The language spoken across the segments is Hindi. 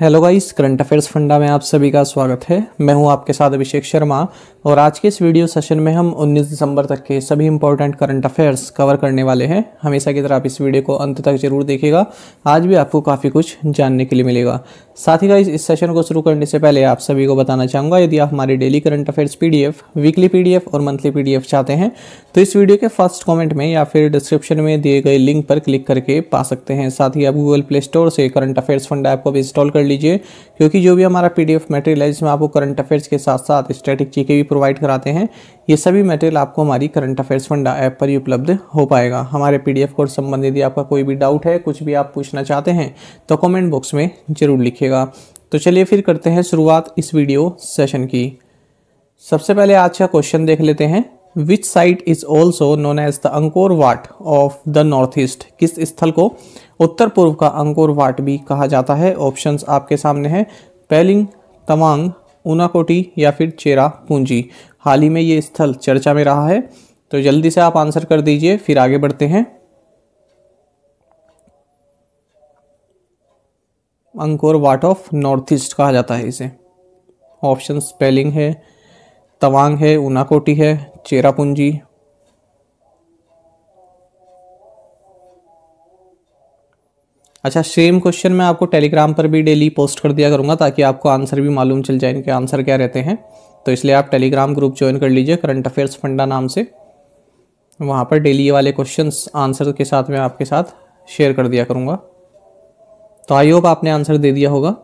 हेलो गाइस, करंट अफेयर्स फंडा में आप सभी का स्वागत है। मैं हूं आपके साथ अभिषेक शर्मा और आज के इस वीडियो सेशन में हम 19 दिसंबर तक के सभी इंपॉर्टेंट करंट अफेयर्स कवर करने वाले हैं। हमेशा की तरह आप इस वीडियो को अंत तक जरूर देखिएगा, आज भी आपको काफ़ी कुछ जानने के लिए मिलेगा। साथ ही गाइस, इस सेशन को शुरू करने से पहले आप सभी को बताना चाहूँगा, यदि आप हमारी daily current affairs PDF, weekly PDF और मंथली PDF चाहते हैं तो इस वीडियो के फर्स्ट कॉमेंट में या फिर डिस्क्रिप्शन में दिए गए लिंक पर क्लिक करके पा सकते हैं। साथ ही आप गूगल प्ले स्टोर से करंट अफेयर्स फंडा ऐप को भी इंस्टॉल कर लीजिए, क्योंकि जो भी हमारा PDF मटेरियल है जिसमें आपको करंट अफेयर्स के साथ साथ स्टैटिक जीके भी प्रोवाइड कराते हैं, ये सभी मटेरियल आपको हमारी करंट अफेयर्स फंडा ऐप पर ही उपलब्ध हो पाएगा। हमारे PDF को संबंधित यदि आपका कोई भी डाउट है, कुछ भी आप पूछना चाहते हैं तो कमेंट बॉक्स में जरूर लिखिएगा। तो चलिए फिर करते हैं शुरुआत इस वीडियो सेशन की। सबसे पहले आज का क्वेश्चन देख लेते हैं। Which site is also known as the Angkor Wat of the north east? किस स्थल को उत्तर पूर्व का अंकोर वाट भी कहा जाता है? ऑप्शंस आपके सामने हैं पेलिंग, तवांग, ऊनाकोटी या फिर चेरा पूंजी। हाल ही में ये स्थल चर्चा में रहा है तो जल्दी से आप आंसर कर दीजिए, फिर आगे बढ़ते हैं। Angkor Wat of north east कहा जाता है इसे। ऑप्शंस पेलिंग है, तवांग है, ऊनाकोटी है, चेरापूंजी। अच्छा, सेम क्वेश्चन मैं आपको टेलीग्राम पर भी डेली पोस्ट कर दिया करूंगा ताकि आपको आंसर भी मालूम चल जाए, इनके आंसर क्या रहते हैं। तो इसलिए आप टेलीग्राम ग्रुप ज्वाइन कर लीजिए करंट अफेयर्स फंडा नाम से, वहां पर डेली वाले क्वेश्चंस आंसर के साथ मैं आपके साथ शेयर कर दिया करूंगा। तो आई होप आपने आंसर दे दिया होगा।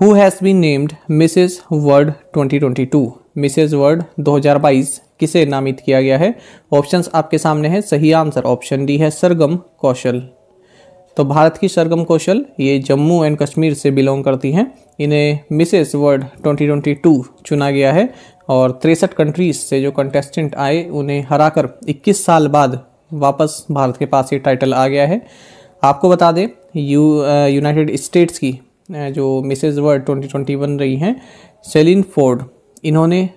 Who has been named Mrs World 2022? Mrs World 2022 किसे नामित किया गया है? ऑप्शंस आपके सामने हैं। सही आंसर ऑप्शन डी है, सरगम कौशल। तो भारत की सरगम कौशल, ये जम्मू एंड कश्मीर से बिलोंग करती हैं, इन्हें मिसेज वर्ल्ड 2022 चुना गया है और 63 कंट्रीज से जो कंटेस्टेंट आए उन्हें हराकर 21 साल बाद वापस भारत के पास ये टाइटल आ गया है। आपको बता दें यूनाइटेड स्टेट्स की जो मिसेज वर्ल्ड 2021 रही हैं सेलिन फोर्ड, इन्होंने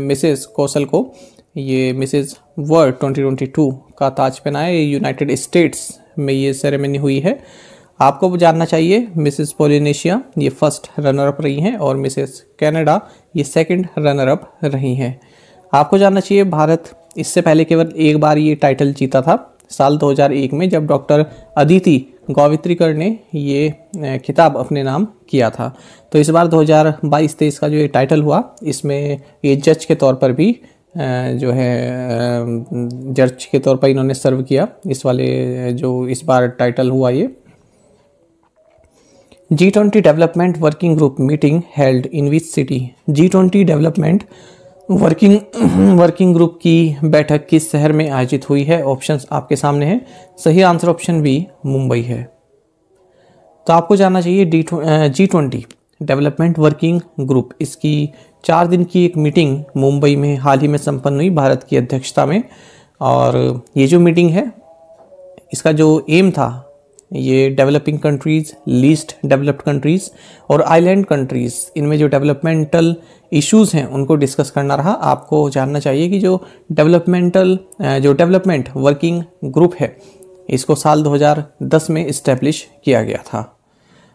मिसेज कौशल को ये मिसेज वर्ल्ड 2022 का ताज पहनाया। यूनाइटेड स्टेट्स में ये सेरेमनी हुई है। आपको जानना चाहिए मिसेज पोलिनेशिया ये फर्स्ट रनर अप रही हैं और मिसेज कनाडा ये सेकंड रनर अप रही हैं। आपको जानना चाहिए भारत इससे पहले केवल एक बार ये टाइटल जीता था, साल 2001 में, जब डॉक्टर अदिति गावित्रीकर ने ये खिताब अपने नाम किया था। तो इस बार 2022-23 का जो ये टाइटल हुआ, इसमें ये जज के तौर पर भी जो है जज के तौर पर इन्होंने सर्व किया। इस वाले जो इस बार टाइटल हुआ ये G20 development working group meeting held in which city? G20 development working group की बैठक किस शहर में आयोजित हुई है? ऑप्शंस आपके सामने हैं। सही आंसर ऑप्शन बी मुंबई है। तो आपको जानना चाहिए G20 डेवलपमेंट वर्किंग ग्रुप, इसकी 4 दिन की एक मीटिंग मुंबई में हाल ही में संपन्न हुई भारत की अध्यक्षता में। और ये जो मीटिंग है इसका जो एम था, ये developing countries, least developed countries और आइलैंड कंट्रीज, इनमें जो डेवलपमेंटल इश्यूज़ हैं उनको डिस्कस करना रहा। आपको जानना चाहिए कि जो डेवलपमेंट वर्किंग ग्रुप है इसको साल 2010 में इस्टेब्लिश किया गया था।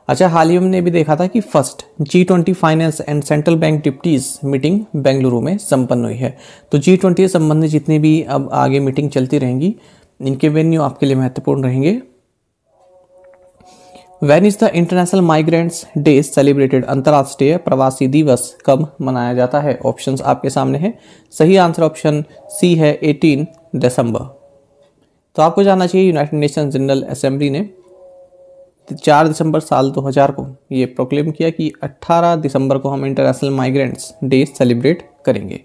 अच्छा, हाल ही हमने भी देखा था कि first G20 finance and central bank deputies meeting Bengaluru में संपन्न हुई है। तो G20 से संबंधित जितनी भी अब आगे मीटिंग चलती रहेंगी, इनके वेन्यू आपके लिए महत्वपूर्ण रहेंगे। When is the International Migrants Day celebrated? अंतर्राष्ट्रीय प्रवासी दिवस कब मनाया जाता है? ऑप्शंस आपके सामने हैं। सही आंसर ऑप्शन सी है 18 दिसंबर। तो आपको जानना चाहिए यूनाइटेड नेशन जनरल असेंबली ने 4 दिसंबर साल 2000 को ये प्रोक्लेम किया कि 18 दिसंबर को हम इंटरनेशनल माइग्रेंट्स डे सेलिब्रेट करेंगे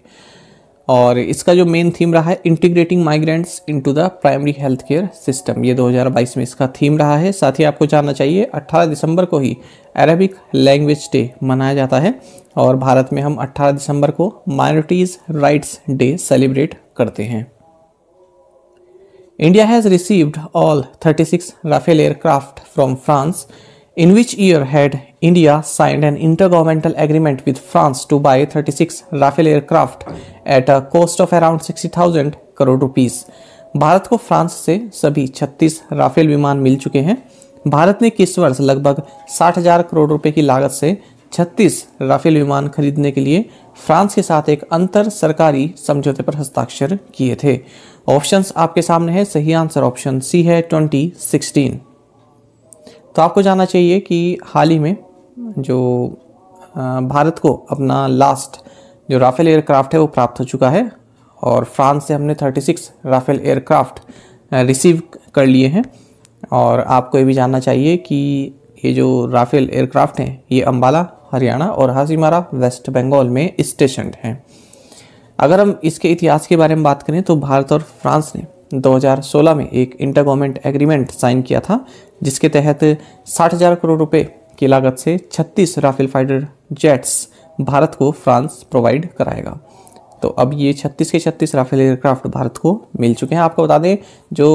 और इसका जो मेन थीम रहा है integrating migrants into the primary health care system. ये 2022 में इसका थीम रहा है। साथ ही आपको जानना चाहिए 18 दिसंबर को ही अरबिक लैंग्वेज डे मनाया जाता है और भारत में हम 18 दिसंबर को माइनॉरिटीज़ राइट्स डे सेलिब्रेट करते हैं। India has received all 36 Rafale aircraft from France. In which year had India signed an intergovernmental agreement with France to buy 36 Rafale aircraft at a cost of around 60,000 crore rupees? Bharat को फ्रांस से सभी 36 राफेल विमान मिल चुके हैं। भारत ने किस वर्ष लगभग 60,000 करोड़ रुपए की लागत से 36 राफेल विमान खरीदने के लिए फ्रांस के साथ एक अंतर सरकारी समझौते पर हस्ताक्षर किए थे। ऑप्शंस आपके सामने है, सही आंसर ऑप्शन सी है 2016। तो आपको जानना चाहिए कि हाल ही में जो भारत को अपना लास्ट जो राफेल एयरक्राफ्ट है वो प्राप्त हो चुका है और फ्रांस से हमने 36 राफेल एयरक्राफ्ट रिसीव कर लिए हैं। और आपको ये भी जानना चाहिए कि ये जो राफेल एयरक्राफ्ट हैं ये अंबाला, हरियाणा और हासीमारा, वेस्ट बंगाल में स्टेशन्ड हैं। अगर हम इसके इतिहास के बारे में बात करें तो भारत और फ्रांस ने 2016 में एक इंटर गवर्नमेंट एग्रीमेंट साइन किया था, जिसके तहत 60,000 करोड़ रुपए की लागत से 36 राफेल फाइटर जेट्स भारत को फ्रांस प्रोवाइड कराएगा। तो अब ये 36 के 36 राफेल एयरक्राफ्ट भारत को मिल चुके हैं। आपको बता दें जो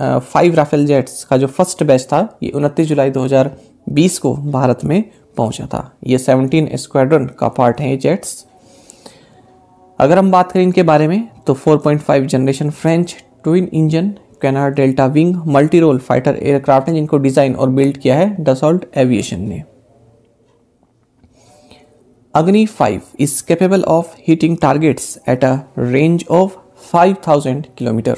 5 राफेल जेट्स का जो फर्स्ट बैच था ये 29 जुलाई 2020 को भारत में पहुंचा था। ये 17 स्क्वाड्रन का पार्ट है ये जेट्स। अगर हम बात करें इनके बारे में तो 4.5 generation French twin engine canard delta wing multi role fighter aircraft हैं, जिनको डिजाइन और बिल्ड किया है डसॉल्ट एविएशन ने। Agni 5 is capable of hitting targets at a range of 5000 kilometre.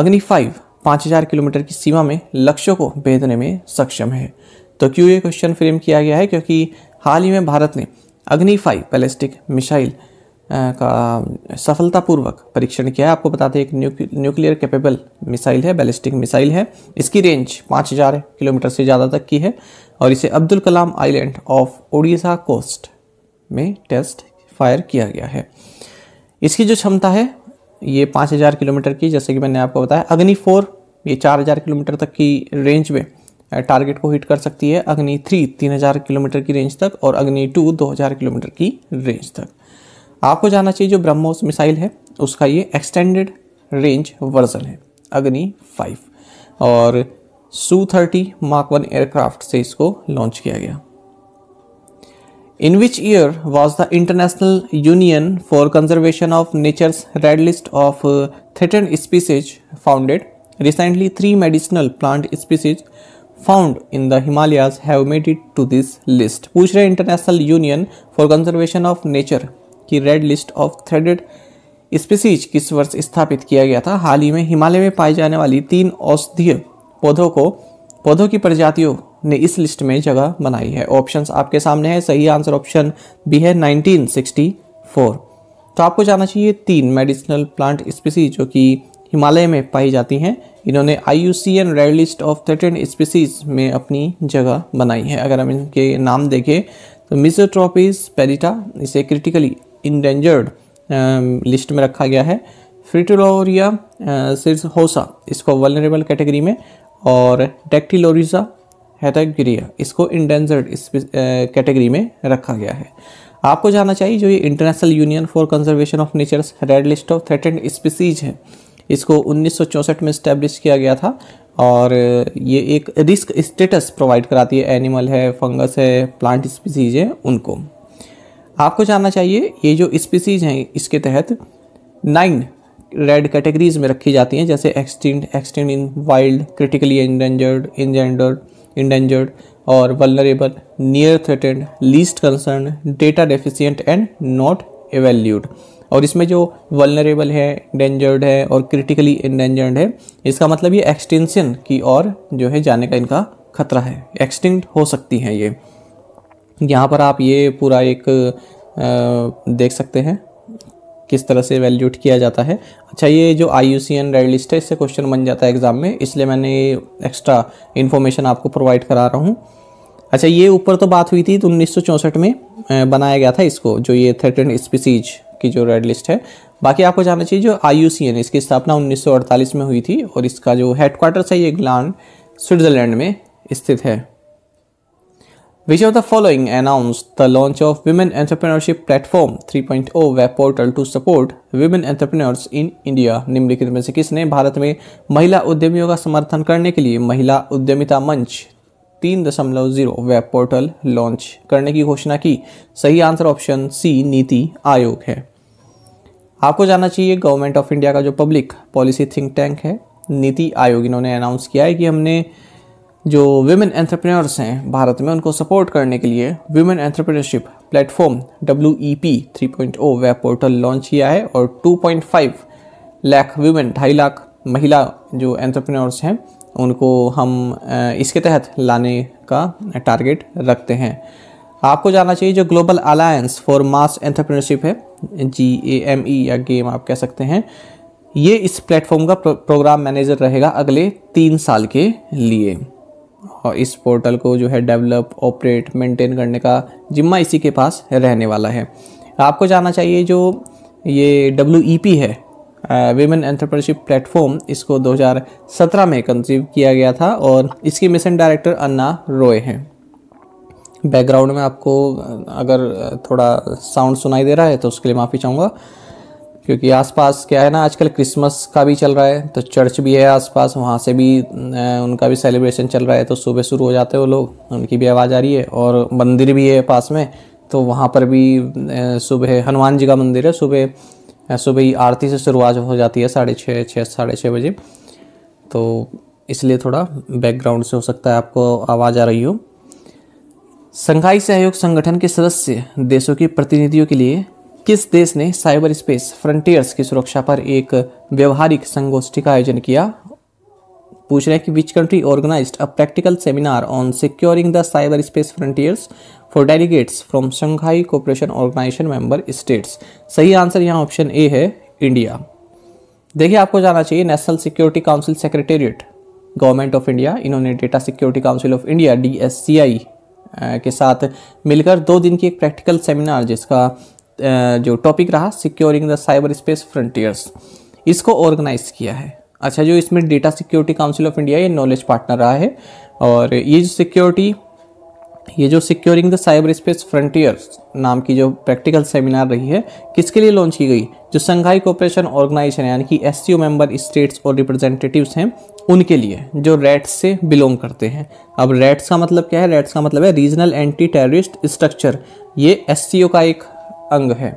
Agni 5 5000 kilometre की सीमा में लक्ष्यों को भेदने में सक्षम है। तो क्यों ये क्वेश्चन फ्रेम किया गया है, क्योंकि हाल ही में भारत ने अग्नि 5 बैलिस्टिक मिसाइल का सफलतापूर्वक परीक्षण किया है। आपको बताते हैं एक न्यूक्लियर कैपेबल मिसाइल है, बैलिस्टिक मिसाइल है। इसकी रेंज 5000 किलोमीटर से ज़्यादा तक की है और इसे Abdul Kalam island off Odisha coast में टेस्ट फायर किया गया है। इसकी जो क्षमता है ये 5000 किलोमीटर की, जैसे कि मैंने आपको बताया। अग्नि 4 ये 4000 किलोमीटर तक की रेंज में टारगेट को हिट कर सकती है। अग्नि 3 3000 किलोमीटर की रेंज तक और अग्नि 2 2000 किलोमीटर की रेंज तक। आपको जानना चाहिए जो ब्रह्मोस मिसाइल है उसका ये एक्सटेंडेड रेंज वर्जन है अग्नि 5 और Su-30 Mk-1 एयरक्राफ्ट से इसको लॉन्च किया गया। In which year was the International Union for Conservation of Nature's Red List of Threatened Species founded? Recently, 3 medicinal plant species found in the Himalayas have made it to this list. पूछ रहे International Union for Conservation of Nature की Red List of Threatened Species किस वर्ष स्थापित किया गया था? हाल ही में हिमालय में पाई जाने वाली 3 औषधीय पौधों की प्रजातियों ने इस लिस्ट में जगह बनाई है। ऑप्शंस आपके सामने है, सही आंसर ऑप्शन बी है 1964। तो आपको जाना चाहिए 3 मेडिसिनल प्लांट स्पीसीज जो कि हिमालय में पाई जाती हैं, इन्होंने IUCN red list of threatened species में अपनी जगह बनाई है। अगर हम इनके नाम देखें तो मिसोट्रोपीज पेलीटा, इसे क्रिटिकली इंडेंजर्ड लिस्ट में रखा गया है। फ्रिटोलोरिया होसा, इसको वल्नरेबल कैटेगरी में, और डेक्टिलोरिजा हेथैगरिया, इसको इंडेंजर्ड कैटेगरी में रखा गया है। आपको जानना चाहिए जो ये international union for conservation of natures red list of threatened species है, इसको 1964 में स्टैब्लिश किया गया था और ये एक रिस्क स्टेटस प्रोवाइड कराती है। एनिमल है, फंगस है, प्लांट स्पीसीज है उनको। आपको जानना चाहिए ये जो स्पीसीज हैं इसके तहत 9 रेड कैटेगरीज में रखी जाती हैं, जैसे extinct in wild, critically endangered और vulnerable, near threatened, least concern, data deficient and not evaluated. और इसमें जो वल्नरेबल है, इंडेंजर्ड है और क्रिटिकली इंडेंजर्ड है, इसका मतलब ये एक्सटिंक्शन की ओर जो है जाने का इनका खतरा है, एक्सटिंक्ट हो सकती हैं ये। यहाँ पर आप ये पूरा एक देख सकते हैं किस तरह से वैल्यूट किया जाता है। अच्छा, ये जो IUCN रेड लिस्ट है इससे क्वेश्चन बन जाता है एग्जाम में, इसलिए मैंने एक्स्ट्रा इन्फॉर्मेशन आपको प्रोवाइड करा रहा हूँ। अच्छा, ये ऊपर तो बात हुई थी तो 1964 में बनाया गया था इसको, जो ये थ्रेटेंड स्पीसीज की जो रेड लिस्ट है। बाकी आपको जानना चाहिए जो IUCN इसकी स्थापना 1948 में हुई थी और इसका जो हेडक्वार्टर्स है ये ग्लैंड स्विट्जरलैंड में स्थित है। Which of the following announced the launch of Women Entrepreneurship Platform 3.0 web portal to support women entrepreneurs in India? निम्नलिखित में से किसने भारत में महिला उद्यमियों का समर्थन करने के लिए महिला उद्यमिता मंच 3.0 वेब पोर्टल लॉन्च करने की घोषणा की? सही answer option C NITI Aayog है। आपको जानना चाहिए गवर्नमेंट ऑफ इंडिया का जो पब्लिक पॉलिसी थिंक टैंक है नीति आयोग, इन्होंने अनाउंस किया है कि हमने जो विमेन एंटरप्रेन्योर्स हैं भारत में, उनको सपोर्ट करने के लिए women entrepreneurship platform WEP 3.0 web portal launch किया है और 2.5 लाख विमेन, 2.5 लाख महिला जो एंटरप्रेन्योर्स हैं उनको हम इसके तहत लाने का टारगेट रखते हैं। आपको जाना चाहिए जो global alliance for mass entrepreneurship है, GAME या गेम आप कह सकते हैं, ये इस प्लेटफॉर्म का प्रोग्राम मैनेजर रहेगा अगले 3 साल के लिए और इस पोर्टल को जो है डेवलप, ऑपरेट, मेंटेन करने का जिम्मा इसी के पास रहने वाला है। आपको जानना चाहिए जो ये WEP है, विमेन एंटरप्रेन्योरशिप प्लेटफॉर्म, इसको 2017 में कंसीव किया गया था और इसकी मिशन डायरेक्टर अन्ना रोए हैं। बैकग्राउंड में आपको अगर थोड़ा साउंड सुनाई दे रहा है तो उसके लिए माफ़ी चाहूँगा, क्योंकि आसपास क्या है ना, आजकल क्रिसमस का भी चल रहा है तो चर्च भी है आसपास, वहाँ से भी उनका भी सेलिब्रेशन चल रहा है तो सुबह शुरू हो जाते हैं लोग, उनकी भी आवाज़ आ रही है और मंदिर भी है पास में तो वहाँ पर भी सुबह हनुमान जी का मंदिर है, सुबह ही आरती से शुरुआत हो जाती है 6:30 बजे, तो इसलिए थोड़ा बैकग्राउंड से हो सकता है आपको आवाज़ आ रही हो। शंघाई सहयोग संगठन के सदस्य देशों के प्रतिनिधियों के लिए किस देश ने साइबर स्पेस फ्रंटियर्स की सुरक्षा पर एक व्यवहारिक संगोष्ठी का आयोजन किया? पूछ रहे हैं कि which country organised a practical seminar on securing the cyber space frontiers for delegates from Shanghai cooperation organisation member states. सही आंसर यहाँ ऑप्शन ए है, इंडिया। देखिए आपको जाना चाहिए national security council secretariat government of India, इन्होंने data security council of India DSCI के साथ मिलकर 2 दिन की एक प्रैक्टिकल सेमिनार जिसका जो टॉपिक रहा securing the cyber space frontiers, इसको ऑर्गेनाइज किया है। अच्छा, जो इसमें data security council of India ये नॉलेज पार्टनर रहा है और ये जो securing the cyber space frontiers नाम की जो प्रैक्टिकल सेमिनार रही है किसके लिए लॉन्च की गई? जो शंघाई कोऑपरेशन ऑर्गेनाइजेशन यानी कि SCO मेंबर स्टेट्स और रिप्रेजेंटेटिव्स हैं उनके लिए, जो रेट्स से बिलोंग करते हैं। अब रेट्स का मतलब क्या है? रेट्स का मतलब है रीजनल एंटी टेररिस्ट स्ट्रक्चर, ये SCO का एक अंग है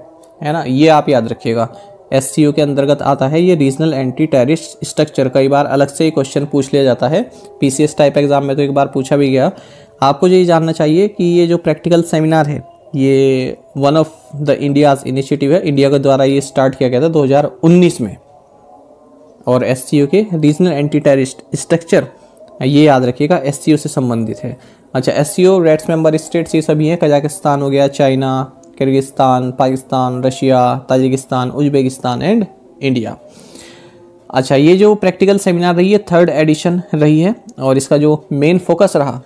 ना, ये आप याद रखिएगा। SCO के अंतर्गत आता है ये रीजनल एंटी टेररिस्ट स्ट्रक्चर। कई बार अलग से क्वेश्चन पूछ लिया जाता है, PCS टाइप एग्जाम में तो एक बार पूछा भी गया। आपको ये जानना चाहिए कि ये जो प्रैक्टिकल सेमिनार है ये one of the India's initiative है, इंडिया के द्वारा ये स्टार्ट किया गया था 2019 में और SCO के रीजनल एंटी टेररिस्ट स्ट्रक्चर ये याद रखिएगा, SCO से संबंधित है। अच्छा, SCO रेट्स मेंबर स्टेट्स ये सभी हैं, कजाकिस्तान हो गया, China, Kyrgyzstan, Pakistan, Russia, Tajikistan, Uzbekistan and India. अच्छा, ये जो प्रैक्टिकल सेमिनार रही है 3rd एडिशन रही है और इसका जो मेन फोकस रहा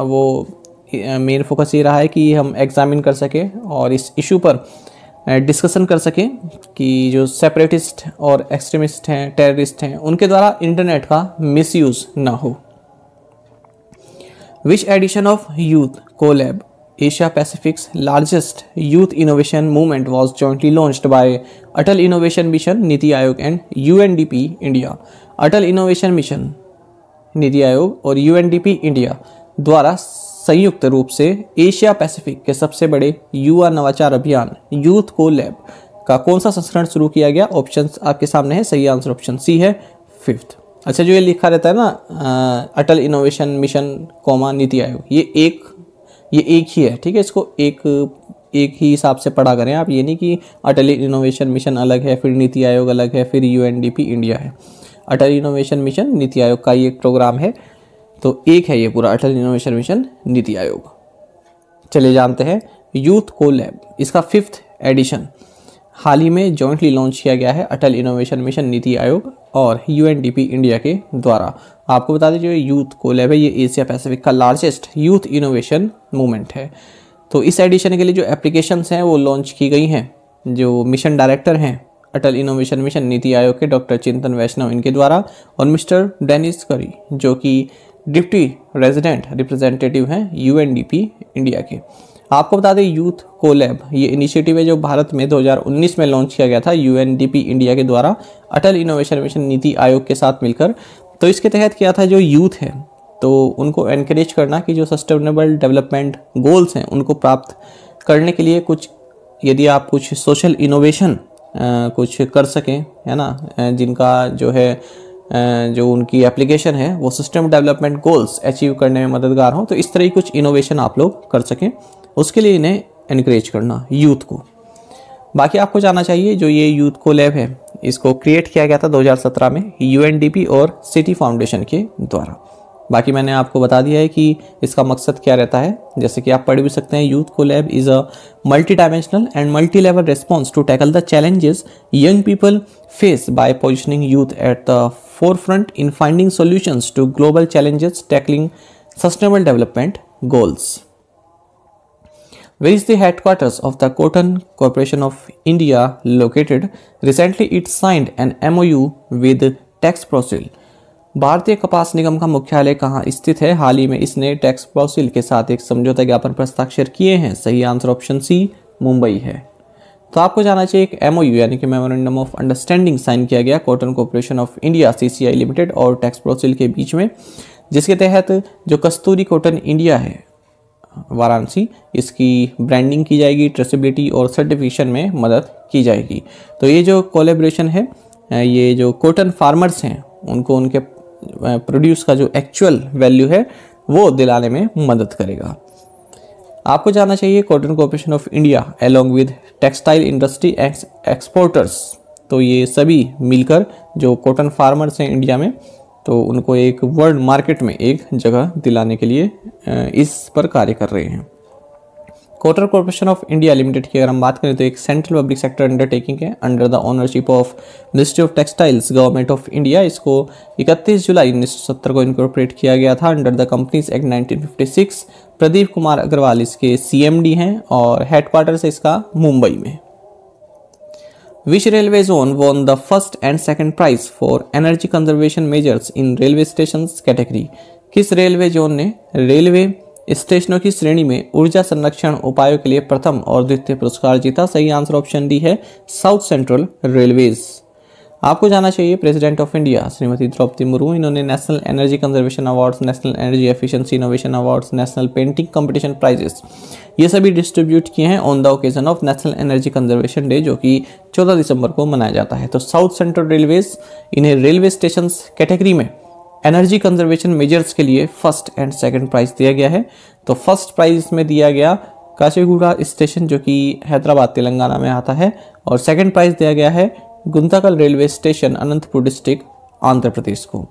वो मेन फोकस ये रहा है कि हम एग्जामिन कर सकें और इस इशू पर डिस्कशन कर सकें कि जो सेपरेटिस्ट और एक्सट्रीमिस्ट हैं, टेररिस्ट हैं, उनके द्वारा इंटरनेट का मिसयूज़ ना हो। Which edition of youth colab Asia Pacific's largest youth innovation movement was jointly launched by Atal Innovation Mission, Niti Aayog and UNDP India. Atal Innovation Mission, Niti Aayog और UNDP India द्वारा संयुक्त रूप से एशिया पैसिफिक के सबसे बड़े युवा नवाचार अभियान यूथ को लैब का कौन सा संस्करण शुरू किया गया? ऑप्शंस आपके सामने है, सही आंसर ऑप्शन सी है, 5th। अच्छा, जो ये लिखा रहता है ना अटल इनोवेशन मिशन, नीति आयोग, ये एक ही है, ठीक है, इसको एक ही हिसाब से पढ़ा करें आप, ये नहीं कि अटल इनोवेशन मिशन अलग है, फिर नीति आयोग अलग है, फिर UNDP इंडिया है। अटल इनोवेशन मिशन नीति आयोग का ये एक प्रोग्राम है तो एक है ये पूरा, अटल इनोवेशन मिशन नीति आयोग। चलिए जानते हैं यूथ को लैब, इसका 5th एडिशन हाल ही में जॉइंटली लॉन्च किया गया है अटल इनोवेशन मिशन नीति आयोग और UNDP इंडिया के द्वारा। आपको बता दें जो यूथ कोलैब है ये एशिया पैसिफिक का लार्जेस्ट यूथ इनोवेशन मूवमेंट है। तो इस एडिशन के लिए जो एप्लीकेशंस हैं वो लॉन्च की गई हैं, जो मिशन डायरेक्टर हैं अटल इनोवेशन मिशन नीति आयोग के डॉक्टर चिंतन वैष्णव इनके द्वारा और मिस्टर डेनिस करी जो कि डिप्टी रेजिडेंट रिप्रेजेंटेटिव हैं UNDP इंडिया के। आपको बता दें यूथ कोलैब ये इनिशिएटिव है जो भारत में 2019 में लॉन्च किया गया था UNDP इंडिया के द्वारा अटल इनोवेशन मिशन नीति आयोग के साथ मिलकर। तो इसके तहत क्या था, जो यूथ है तो उनको एनकरेज करना कि जो सस्टेनेबल डेवलपमेंट गोल्स हैं उनको प्राप्त करने के लिए कुछ, यदि आप कुछ सोशल इनोवेशन कुछ कर सकें, है ना, जिनका जो है जो उनकी एप्लीकेशन है वो सिस्टम डेवलपमेंट गोल्स अचीव करने में मददगार हो। तो इस तरह की कुछ इनोवेशन आप लोग कर सकें, उसके लिए इन्हें एनकरेज करना यूथ को। बाकी आपको जानना चाहिए जो ये यूथ को लैब है इसको क्रिएट किया गया था 2017 में यूएनडीपी और सिटी फाउंडेशन के द्वारा। बाकी मैंने आपको बता दिया है कि इसका मकसद क्या रहता है, जैसे कि आप पढ़ भी सकते हैं। यूथ को lab is a multi dimensional and multi level response to tackle the challenges young people face by positioning youth at the forefront in finding solutions to global challenges tackling sustainable development goals. Where is the headquarters of the Cotton Corporation of India located? Recently, it signed an MOU with Texprosil. भारतीय कपास निगम का मुख्यालय कहाँ स्थित है? हाल ही में इसने टेक्सप्रोसिल के साथ एक समझौता ज्ञापन पर हस्ताक्षर किए हैं। सही आंसर ऑप्शन सी मुंबई है। तो आपको जाना चाहिए एक MOU यानी कि मेमोरेंडम ऑफ अंडरस्टैंडिंग साइन किया गया Cotton Corporation of India CCI limited और टेक्सप्रोसिल के बीच में, जिसके तहत जो कस्तूरी कॉटन इंडिया है वाराणसी, इसकी ब्रांडिंग की जाएगी, ट्रेसेबिलिटी और सर्टिफिकेशन में मदद की जाएगी। तो ये जो कोलेब्रेशन है ये जो कॉटन फार्मर्स हैं उनको उनके प्रोड्यूस का जो एक्चुअल वैल्यू है वो दिलाने में मदद करेगा। आपको जानना चाहिए cotton corporation of India along with textile industry exporters, तो ये सभी मिलकर जो कॉटन फार्मर्स हैं इंडिया में तो उनको एक वर्ल्ड मार्केट में एक जगह दिलाने के लिए इस पर कार्य कर रहे हैं। Cotton corporation of India limited की अगर हम बात करें तो एक सेंट्रल पब्लिक सेक्टर अंडरटेकिंग है under the ownership of ministry of textiles government of India. इसको 31 जुलाई 1970 को इनकॉर्पोरेट किया गया था under the companies act 1956। Pradeep Kumar Agarwal इसके CMD हैं और हेडक्वार्टर है इसका मुंबई में। Which railway zone won the first and second prize for energy conservation measures in railway stations category? किस रेलवे जोन ने रेलवे स्टेशनों की श्रेणी में ऊर्जा संरक्षण उपायों के लिए प्रथम और द्वितीय पुरस्कार जीता? सही आंसर ऑप्शन डी है साउथ सेंट्रल रेलवेज। आपको जाना चाहिए president of India Shrimati Draupadi Murmu, इन्होंने national energy conservation awards, national energy efficiency innovation awards, national painting competition prizes ये सभी डिस्ट्रीब्यूट किए हैं on the occasion of national energy conservation day जो कि 14 दिसंबर को मनाया जाता है। तो साउथ सेंट्रल रेलवेज इन्हें रेलवे स्टेशन कैटेगरी में एनर्जी कंजर्वेशन मेजर्स के लिए फर्स्ट एंड सेकेंड प्राइज दिया गया है। तो फर्स्ट प्राइज में दिया गया काचीगुड़ा स्टेशन जो कि हैदराबाद तेलंगाना में आता है और सेकेंड प्राइज दिया गया है Guntakal railway station Anantapur district Andhra Pradesh को।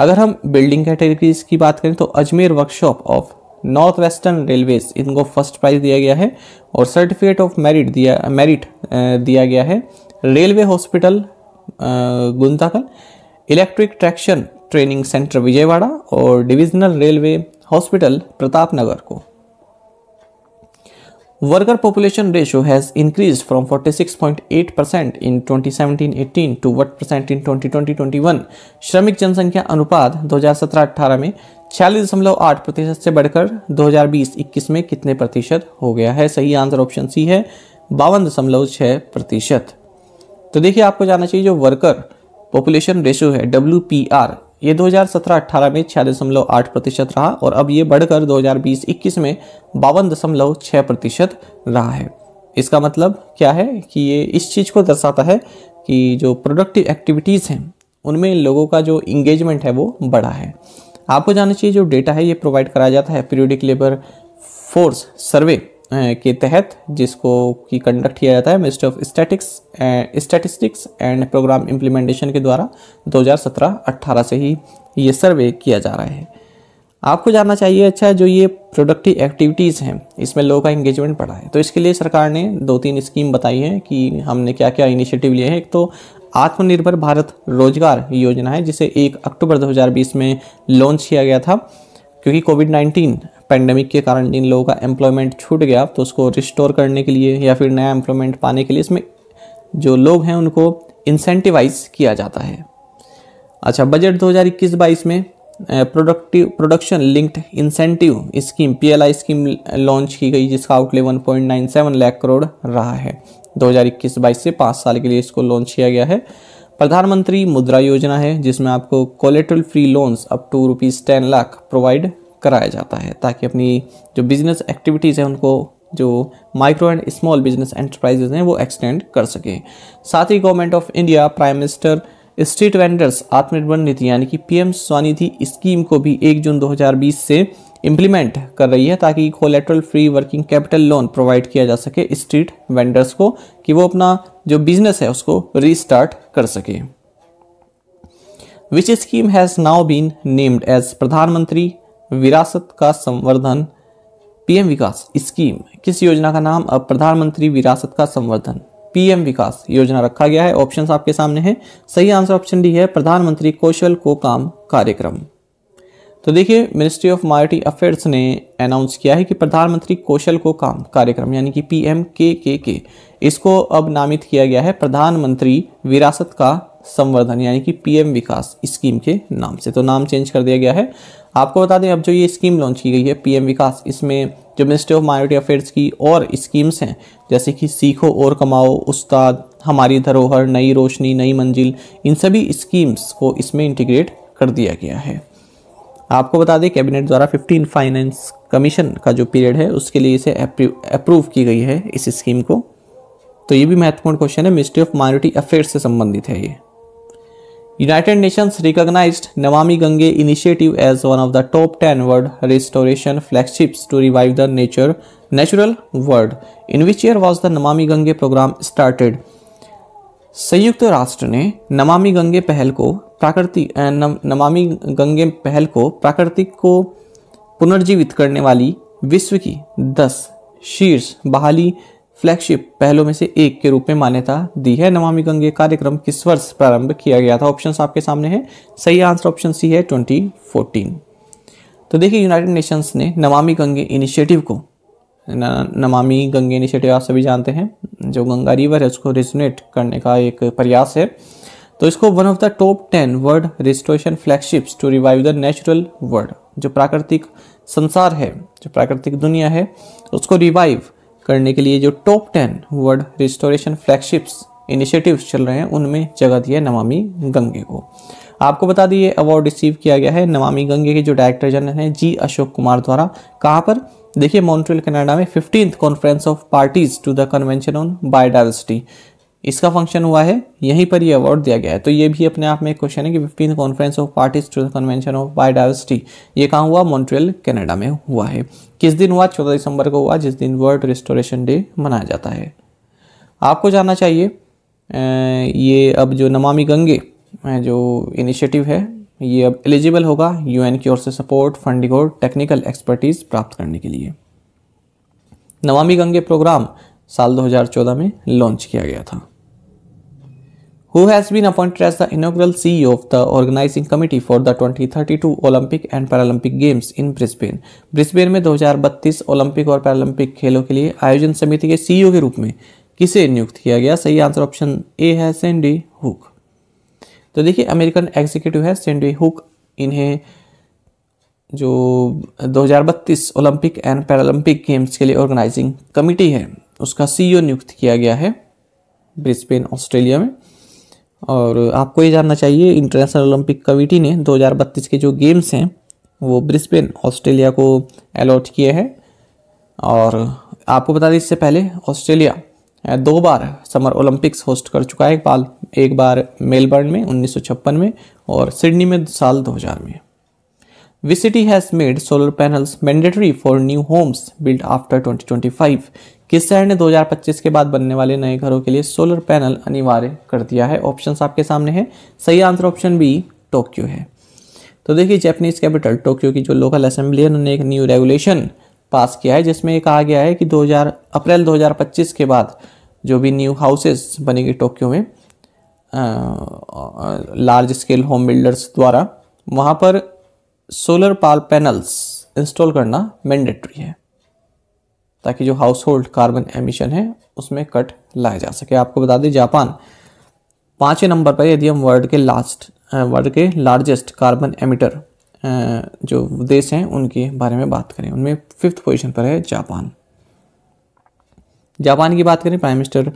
अगर हम बिल्डिंग कैटेगरीज की बात करें तो Ajmer workshop of north western railways इनको फर्स्ट प्राइज दिया गया है और सर्टिफिकेट ऑफ मेरिट दिया गया है railway hospital Guntakal, electric traction training centre Vijayawada और divisional railway hospital Pratap Nagar को। Worker population ratio has increase from 46.8% in 2017-18 to 1% in 2020-21। श्रमिक जनसंख्या अनुपात 2017-18 में 46.8% से बढ़कर 2020-21 में कितने प्रतिशत हो गया है? सही आंसर ऑप्शन सी है 52.6%। तो देखिए आपको जानना चाहिए जो वर्कर पॉपुलेशन रेशियो है WPR ये 2017-18 में 46.8% रहा और अब ये बढ़कर 2020-21 में 52.6% रहा है। इसका मतलब क्या है कि ये इस चीज़ को दर्शाता है कि जो प्रोडक्टिव एक्टिविटीज़ हैं उनमें लोगों का जो इंगेजमेंट है वो बढ़ा है। आपको जानना चाहिए जो डेटा है ये प्रोवाइड कराया जाता है पीरियडिक लेबर फोर्स सर्वे के तहत जिसको की कंडक्ट किया जाता है ministry of statistics and programme implementation के द्वारा 2017-18 से ही ये सर्वे किया जा रहा है। आपको जानना चाहिए अच्छा जो ये प्रोडक्टिव एक्टिविटीज़ हैं इसमें लोगों का इंगेजमेंट बढ़ा है, तो इसके लिए सरकार ने 2-3 स्कीम बताई हैं कि हमने क्या क्या इनिशिएटिव लिए हैं। एक तो आत्मनिर्भर भारत रोजगार योजना है जिसे 1 अक्टूबर 2020 में लॉन्च किया गया था क्योंकि COVID-19 पैंडेमिक के कारण जिन लोगों का एम्प्लॉयमेंट छूट गया तो उसको रिस्टोर करने के लिए या फिर नया एम्प्लॉयमेंट पाने के लिए इसमें जो लोग हैं उनको इंसेंटिवाइज किया जाता है। अच्छा, बजट 2021-22 में production linked incentive scheme PLI scheme launch की गई जिसका आउटले 1.97 लाख करोड़ रहा है। 2021-22 से 5 साल के लिए इसको लॉन्च किया गया है। प्रधानमंत्री मुद्रा योजना है जिसमें आपको collateral free loans up to ₹10 lakh provide कराया जाता है ताकि अपनी जो बिजनेस एक्टिविटीज़ हैं उनको जो micro and small business enterprises हैं वो एक्सटेंड कर सकें। साथ ही government of India prime minister street vendors आत्मनिर्भर नीति यानी कि पीएम स्वनिधि स्कीम को भी 1 जून 2020 से इम्प्लीमेंट कर रही है ताकि collateral free working capital loan provide किया जा सके स्ट्रीट वेंडर्स को कि वो अपना जो बिजनेस है उसको रीस्टार्ट कर सके। Which scheme has now been named as प्रधानमंत्री विरासत का संवर्धन पीएम विकास स्कीम। किस योजना का नाम अब प्रधानमंत्री विरासत का संवर्धन पीएम विकास योजना रखा गया है। ऑप्शंस आपके सामने हैं। सही आंसर ऑप्शन डी है प्रधानमंत्री कौशल को काम कार्यक्रम। तो देखिए मिनिस्ट्री ऑफ माइनॉरिटी अफेयर्स ने अनाउंस किया है कि प्रधानमंत्री कौशल को काम कार्यक्रम यानी कि PMKKK इसको अब नामित किया गया है प्रधानमंत्री विरासत का संवर्धन यानी कि पीएम विकास स्कीम के नाम से। तो नाम चेंज कर दिया गया है। आपको बता दें अब जो ये स्कीम लॉन्च की गई है पीएम विकास इसमें जो मिनिस्ट्री ऑफ माइनॉरिटी अफेयर्स की और स्कीम्स हैं जैसे कि सीखो और कमाओ, उस्ताद, हमारी धरोहर, नई रोशनी, नई मंजिल, इन सभी स्कीम्स को इसमें इंटीग्रेट कर दिया गया है। आपको बता दें कैबिनेट द्वारा 15 फाइनेंस कमीशन का जो पीरियड है उसके लिए इसे अप्रूव की गई है इस स्कीम को। तो ये भी महत्वपूर्ण क्वेश्चन है, मिनिस्ट्री ऑफ माइनॉरिटी अफेयर्स से संबंधित है ये। United Nations recognised Namami Gange initiative as one of the top 10 world restoration flagships to revive the natural world. In which year was the Namami Gange programme started. संयुक्त राष्ट्र ने नमामि गंगे पहल को प्राकृतिक को पुनर्जीवित करने वाली विश्व की 10 शीर्ष बहाली फ्लैगशिप पहलों में से एक के रूप में मान्यता दी है। नमामि गंगे कार्यक्रम किस वर्ष प्रारंभ किया गया था। ऑप्शंस आपके सामने हैं। सही आंसर ऑप्शन सी है 2014। तो देखिए यूनाइटेड नेशंस ने नमामि गंगे इनिशिएटिव को, नमामि गंगे इनिशिएटिव आप सभी जानते हैं जो गंगा रिवर है उसको रिजोनेट करने का एक प्रयास है, तो इसको one of the top 10 world restoration flagships to revive the natural world, जो प्राकृतिक संसार है, जो प्राकृतिक दुनिया है, उसको रिवाइव करने के लिए जो top 10 world restoration flagships initiatives चल रहे हैं उनमें जगह दी है नमामि गंगे को। आपको बता दिए अवार्ड रिसीव किया गया है नमामि गंगे के जो डायरेक्टर जनरल हैं G Ashok Kumar द्वारा। कहाँ पर देखिए मॉन्ट्रियल कनाडा में 15th conference of parties to the convention on biodiversity इसका फंक्शन हुआ है, यहीं पर ये अवार्ड दिया गया है। तो ये भी अपने आप में एक क्वेश्चन है कि 15th conference of parties to the convention of biodiversity ये कहाँ हुआ, मॉन्ट्रियल कनाडा में हुआ है। किस दिन हुआ, 14 दिसंबर को हुआ जिस दिन वर्ल्ड रिस्टोरेशन डे मनाया जाता है। आपको जानना चाहिए ये अब जो नमामि गंगे जो इनिशिएटिव है ये अब एलिजिबल होगा UN की ओर से सपोर्ट, फंडिंग और टेक्निकल एक्सपर्टीज प्राप्त करने के लिए। नमामि गंगे प्रोग्राम साल 2014 में लॉन्च किया गया था। Who has been appointed as the inaugural CEO of the organizing committee for the 2032 Olympic and Paralympic Games in Brisbane? Brisbane में 2032 ओलंपिक और पैरालंपिक खेलों के लिए आयोजन समिति के CEO के रूप में किसे नियुक्त किया गया। सही आंसर ऑप्शन ए है सैंडी हुक। तो देखिए अमेरिकन एग्जीक्यूटिव है सैंडी हुक, इन्हें जो 2032 ओलंपिक एंड पैरालंपिक गेम्स के लिए ऑर्गेनाइजिंग कमिटी है उसका CEO नियुक्त किया गया है ब्रिस्बेन ऑस्ट्रेलिया में। और आपको ये जानना चाहिए इंटरनेशनल ओलंपिक कमेटी ने 2032 के जो गेम्स हैं वो ब्रिस्बेन ऑस्ट्रेलिया को अलॉट किए हैं। और आपको बता दें इससे पहले ऑस्ट्रेलिया 2 बार समर ओलंपिक्स होस्ट कर चुका है, एक बार मेलबर्न में 1956 में और सिडनी में साल 2000 में। Which city has made solar panels mandatory for new homes build after 2025। किस शहर ने 2025 के बाद बनने वाले नए घरों के लिए सोलर पैनल अनिवार्य कर दिया है। ऑप्शंस आपके सामने हैं। सही आंसर ऑप्शन बी टोक्यो है। तो देखिए जापानीज कैपिटल टोक्यो की जो लोकल असेंबली है उन्होंने एक न्यू रेगुलेशन पास किया है जिसमें कहा गया है कि अप्रैल 2025 के बाद जो भी न्यू हाउसेस बनेंगे टोक्यो में लार्ज स्केल होम बिल्डर्स द्वारा वहाँ पर सोलर पैनल्स इंस्टॉल करना मैंडेटरी है ताकि जो हाउस होल्ड कार्बन एमिशन है उसमें कट लाया जा सके। आपको बता दें जापान 5वें नंबर पर यदि हम वर्ल्ड के लार्जेस्ट कार्बन एमिटर जो देश हैं उनके बारे में बात करें उनमें 5th पोजीशन पर है जापान। जापान की बात करें प्राइम मिनिस्टर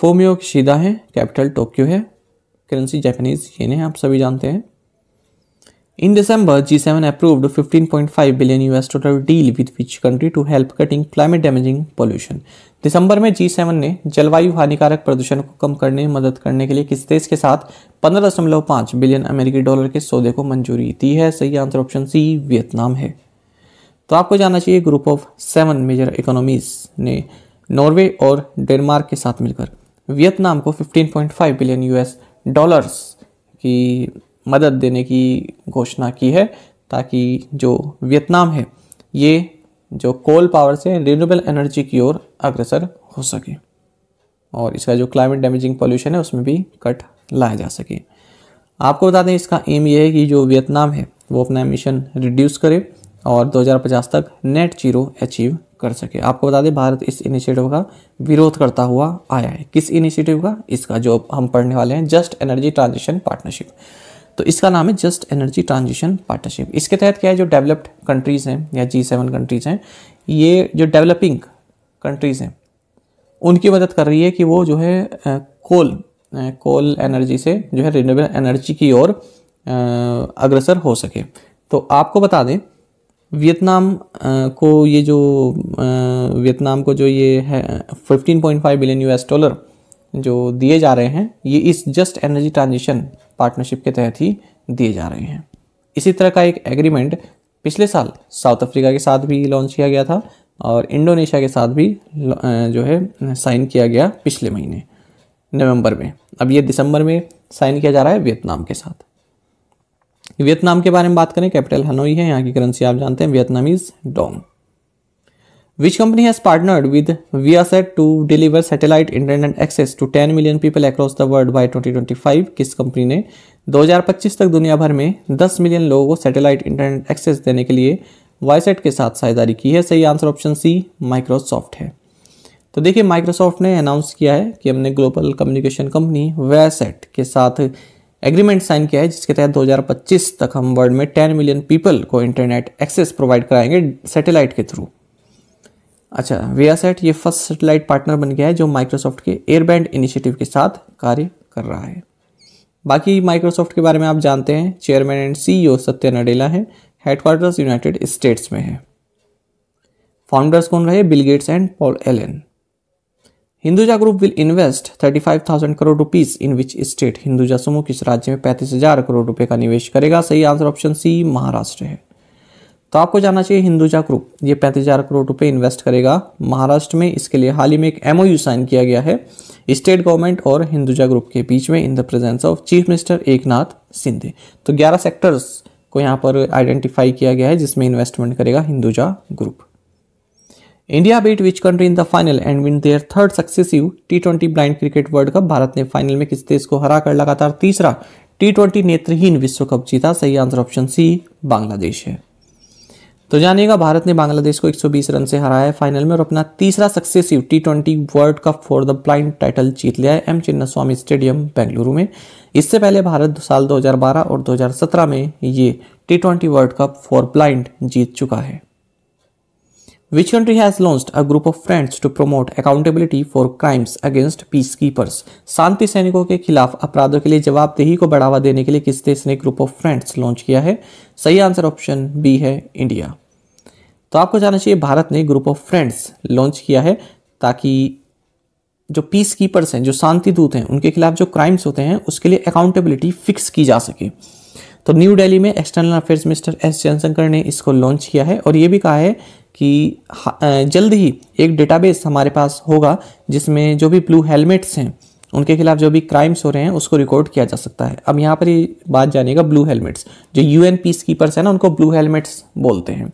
फूमियो किशिदा हैं, कैपिटल टोक्यो है, करेंसी जापानीज येन है आप सभी जानते हैं। In December, G7 approved $15.5 billion deal with which country to help cutting climate damaging pollution. दिसंबर में G7 ने जलवायु हानिकारक प्रदूषण को कम करने में मदद करने के लिए किस देश के साथ 15.5 बिलियन अमेरिकी डॉलर के सौदे को मंजूरी दी है। सही आंसर ऑप्शन सी वियतनाम है। तो आपको जानना चाहिए ग्रुप ऑफ 7 मेजर इकोनॉमीज ने नॉर्वे और डेनमार्क के साथ मिलकर वियतनाम को $15.5 बिलियन की मदद देने की घोषणा की है, ताकि जो वियतनाम है ये जो कोल पावर से रिन्यूएबल एनर्जी की ओर अग्रसर हो सके और इसका जो क्लाइमेट डैमेजिंग पॉल्यूशन है उसमें भी कट लाया जा सके। आपको बता दें इसका एम ये है कि जो वियतनाम है वो अपना एमिशन रिड्यूस करे और 2050 तक नेट जीरो अचीव कर सके। आपको बता दें भारत इस इनिशिएटिव का विरोध करता हुआ आया है। किस इनिशिएटिव का? इसका जो हम पढ़ने वाले हैं जस्ट एनर्जी ट्रांजिशन पार्टनरशिप। तो इसका नाम है जस्ट एनर्जी ट्रांजिशन पार्टनरशिप। इसके तहत क्या है, जो डेवलप्ड कंट्रीज़ हैं या G7 कंट्रीज़ हैं, ये जो डेवलपिंग कंट्रीज़ हैं उनकी मदद कर रही है कि वो जो है कोल एनर्जी से जो है रिन्यूएबल एनर्जी की ओर अग्रसर हो सके। तो आपको बता दें वियतनाम को जो ये है $15.5 बिलियन जो दिए जा रहे हैं ये इस जस्ट एनर्जी ट्रांजिशन पार्टनरशिप के तहत ही दिए जा रहे हैं। इसी तरह का एक एग्रीमेंट पिछले साल साउथ अफ्रीका के साथ भी लॉन्च किया गया था और इंडोनेशिया के साथ भी जो है साइन किया गया पिछले महीने नवंबर में। अब ये दिसंबर में साइन किया जा रहा है वियतनाम के साथ। वियतनाम के बारे में बात करें, कैपिटल हनोई है, यहाँ की करेंसी आप जानते हैं Vietnamese dong. Which company has partnered with Viasat to deliver satellite internet access to 10 million people across the world by 2025? किस कंपनी ने 2025 तक दुनिया भर में 10 मिलियन लोगों को सैटेलाइट इंटरनेट एक्सेस देने के लिए वाईसेट के साथ साझेदारी की है? सही आंसर ऑप्शन सी माइक्रोसॉफ्ट है। तो देखिए माइक्रोसॉफ्ट ने अनाउंस किया है कि हमने ग्लोबल कम्युनिकेशन कंपनी वाईसेट के साथ एग्रीमेंट साइन किया है जिसके तहत 2025 तक हम वर्ल्ड में 10 मिलियन पीपल को इंटरनेट एक्सेस प्रोवाइड कराएंगे सैटेलाइट के थ्रू। अच्छा, वियासेट ये फर्स्ट सैटेलाइट पार्टनर बन गया है जो माइक्रोसॉफ्ट के एयरबैंड इनिशिएटिव के साथ कार्य कर रहा है। बाकी माइक्रोसॉफ्ट के बारे में आप जानते हैं, चेयरमैन एंड सीईओ सत्य नडेला है, हेडक्वार्टर्स यूनाइटेड स्टेट्स में है। फाउंडर्स कौन रहे? Bill Gates and Paul Allen. Hinduja group will invest 35,000 crore rupees in which state? Hinduja समूह किस राज्य में 35,000 करोड़ रुपये का निवेश करेगा? सही आंसर ऑप्शन सी महाराष्ट्र है। तो आपको जानना चाहिए हिंदुजा ग्रुप ये 35,000 करोड़ रुपए इन्वेस्ट करेगा महाराष्ट्र में। इसके लिए हाल ही में एक MOU साइन किया गया है स्टेट गवर्नमेंट और हिंदुजा ग्रुप के बीच में in the presence of chief minister Eknath Shinde. तो 11 सेक्टर्स को यहाँ पर आइडेंटिफाई किया गया है जिसमें इन्वेस्टमेंट करेगा Hinduja group. India beat which country in the final and win their third successive T20 blind cricket world cup? Bharat ने फाइनल में किस देश को हराकर लगातार तीसरा T20 नेत्रहीन विश्व कप जीता? सही आंसर ऑप्शन सी बांग्लादेश है। तो जानिएगा भारत ने बांग्लादेश को 120 रन से हराया है फाइनल में और अपना तीसरा successive T20 world cup for the blind title जीत लिया है M चिन्ना स्वामी स्टेडियम बेंगलुरु में। इससे पहले भारत साल 2012 और 2017 में ये T20 world cup for blind जीत चुका है। Which country has launched a group of friends to promote accountability for crimes against peace keepers? शांति सैनिकों के खिलाफ अपराधों के लिए जवाबदेही को बढ़ावा देने के लिए किस देश ने ग्रुप ऑफ फ्रेंड्स लॉन्च किया है? सही आंसर ऑप्शन बी है इंडिया। तो आपको जानना चाहिए भारत ने ग्रुप ऑफ फ्रेंड्स लॉन्च किया है ताकि जो पीस कीपर्स हैं, जो शांति दूत हैं, उनके खिलाफ जो क्राइम्स होते हैं उसके लिए अकाउंटेबिलिटी फिक्स की जा सके। तो न्यू दिल्ली में external affairs minister S Jaishankar ने इसको लॉन्च किया है और ये भी कहा है कि जल्द ही एक डेटाबेस हमारे पास होगा जिसमें जो भी ब्लू हेलमेट्स हैं उनके खिलाफ जो भी क्राइम्स हो रहे हैं उसको रिकॉर्ड किया जा सकता है। अब यहाँ पर ये बात जानिएगा, ब्लू हेलमेट्स जो UN पीस कीपर्स हैं ना, उनको ब्लू हेलमेट्स बोलते हैं।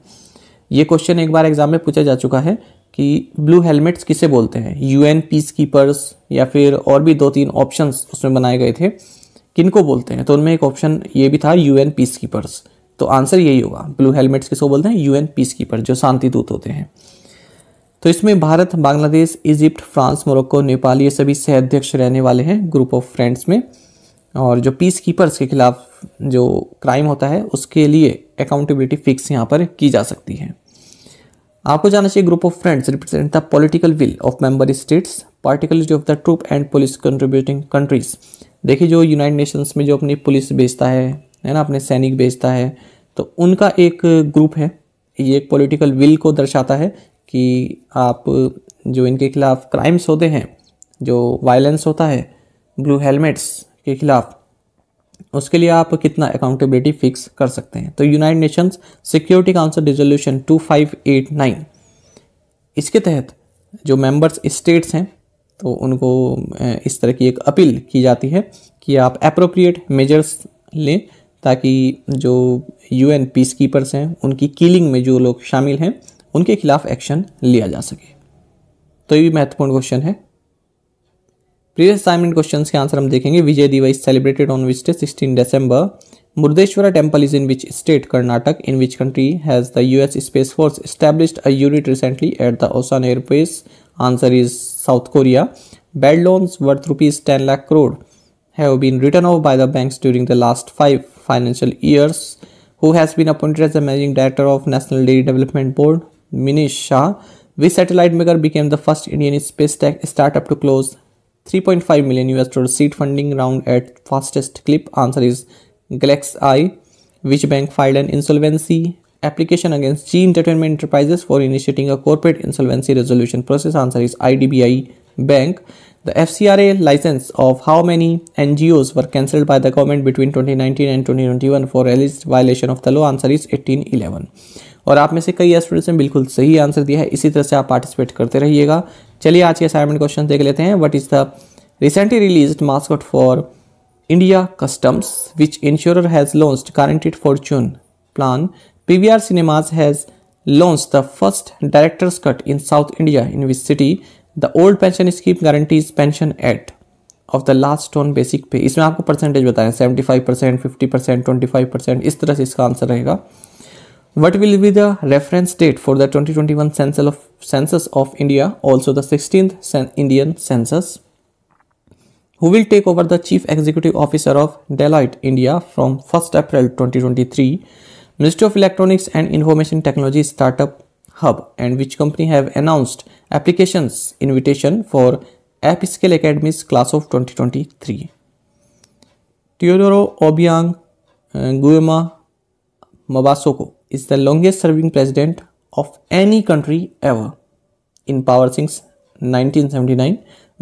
ये क्वेश्चन एक बार एग्जाम में पूछा जा चुका है कि ब्लू हेलमेट्स किसे बोलते हैं। UN पीस कीपर्स या फिर और भी 2-3 ऑप्शंस उसमें बनाए गए थे किनको बोलते हैं, तो उनमें एक ऑप्शन ये भी था UN पीस कीपर्स। तो आंसर यही होगा, ब्लू हेलमेट्स किसको बोलते हैं? UN पीस कीपर जो शांति दूत होते हैं। तो इसमें Bharat, Bangladesh, Egypt, France, Morocco, Nepal ये सभी सह अध्यक्ष रहने वाले हैं ग्रुप ऑफ फ्रेंड्स में और जो पीस कीपर्स के खिलाफ जो क्राइम होता है उसके लिए अकाउंटेबिलिटी फिक्स यहाँ पर की जा सकती है। आपको जानना चाहिए group of friends represent the political will of member states particularity of the troop and police contributing countries. देखिए जो यूनाइटेड नेशंस में जो अपनी पुलिस भेजता है है ना, अपने सैनिक भेजता है। तो उनका एक ग्रुप है, ये एक पॉलिटिकल विल को दर्शाता है कि आप जो इनके खिलाफ क्राइम्स होते हैं, जो वायलेंस होता है ब्लू हेलमेट्स के खिलाफ, उसके लिए आप कितना अकाउंटेबिलिटी फिक्स कर सकते हैं। तो United Nations security council resolution 2589 इसके तहत जो मेंबर्स स्टेट्स हैं तो उनको इस तरह की एक अपील की जाती है कि आप एप्रोप्रिएट मेजर्स लें ताकि जो यूएन पीस कीपर्स हैं उनकी किलिंग में जो लोग शामिल हैं उनके खिलाफ एक्शन लिया जा सके। तो ये भी महत्वपूर्ण क्वेश्चन है। प्रीवियस असाइनमेंट क्वेश्चंस के आंसर हम देखेंगे। Vijay Diwas celebrated on which day? 16 दिसंबर। Murdeshwara temple is in which state? Karnataka. In which country has the US space force established a unit recently at the Osan Air Base? Answer is South Korea. Bad loans worth rupees 10 lakh crore have been written off by the banks during the last 5 financial years. Who has been appointed as the Managing Director of National Dairy Development Board? Minish Shah. Which satellite maker became the first Indian space tech startup to close $3.5 million seed funding round at fastest clip? Answer is Galaxy. Which bank filed an insolvency application against G Entertainment Enterprises for initiating a corporate insolvency resolution process? Answer is IDBI Bank. The FCRA license of how many NGOs were cancelled by the government between 2019 and 2021 for alleged violation of the law? Answer is 1811. और आप में से कई स्टूडेंट्स ने बिल्कुल सही आंसर दिया है। इसी तरह से आप पार्टिसिपेट करते रहिएगा। चलिए आज के असाइनमेंट क्वेश्चन देख लेते हैं। What is the recently released mascot for India customs? Which insurer has launched guaranteed fortune plan? PVR cinemas has launched the first directors cut in south India? In which city the old pension scheme guarantees pension at of the last on basic pay? इसमें आपको परसेंटेज बताएं, 75%, 50%, 25%, इस तरह से इसका आंसर रहेगा। What will be the reference date for the 2021 census of India? Also the 16th Indian census. Who will take over the chief executive officer of Deloitte India from 1st April 2023? Ministry of Electronics and Information Technology Startup Hub and which company have announced applications invitation for AppScale Academy's class of 2023? Tiotoro Obiang Guema Mabaso is the longest serving president of any country ever in power since 1979.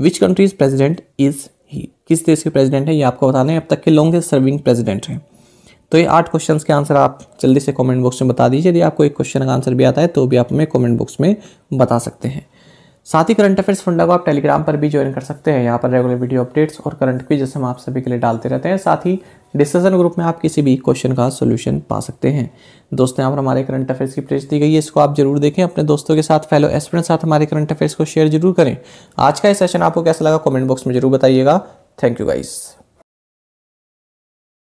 Which country's president is he? किस देश के प्रेसिडेंट है ये आपको बताना है। अब तक के लॉन्गेस्ट सर्विंग प्रेसिडेंट हैं। तो ये 8 क्वेश्चंस के आंसर आप जल्दी से कमेंट बॉक्स में बता दीजिए। यदि आपको एक क्वेश्चन का आंसर भी आता है तो भी आप हमें कमेंट बॉक्स में बता सकते हैं। साथ ही करंट अफेयर्स फंडा को आप टेलीग्राम पर भी ज्वाइन कर सकते हैं। यहाँ पर रेगुलर वीडियो अपडेट्स और करंट क्विज हम आप सभी के लिए डालते रहते हैं। साथ ही डिस्कशन ग्रुप में आप किसी भी क्वेश्चन का सॉल्यूशन पा सकते हैं। दोस्तों यहाँ पर हमारे करंट अफेयर्स की प्लेलिस्ट दी गई है, इसको आप जरूर देखें। अपने दोस्तों के साथ, फेलो एस्पिरेंट्स साथ हमारे करंट अफेयर्स को शेयर जरूर करें। आज का ये सेशन आपको कैसा लगा कमेंट बॉक्स में जरूर बताइएगा। Thank you guys.